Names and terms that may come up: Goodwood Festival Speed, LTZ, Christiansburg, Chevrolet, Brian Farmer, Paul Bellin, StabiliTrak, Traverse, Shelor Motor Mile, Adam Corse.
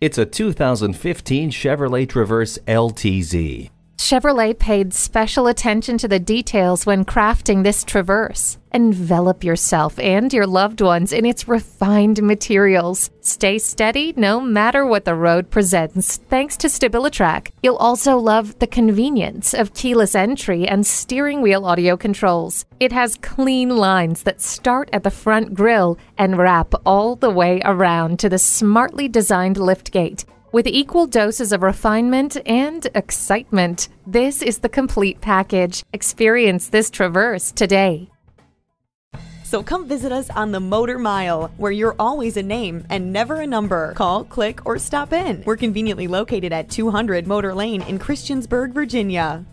It's a 2015 Chevrolet Traverse LTZ. Chevrolet paid special attention to the details when crafting this Traverse. Envelop yourself and your loved ones in its refined materials. Stay steady no matter what the road presents, thanks to StabiliTrak. You'll also love the convenience of keyless entry and steering wheel audio controls. It has clean lines that start at the front grille and wrap all the way around to the smartly designed liftgate. With equal doses of refinement and excitement, this is the complete package. Experience this Traverse today. So come visit us on the Motor Mile, where you're always a name and never a number. Call, click, or stop in. We're conveniently located at 200 Motor Lane in Christiansburg, Virginia.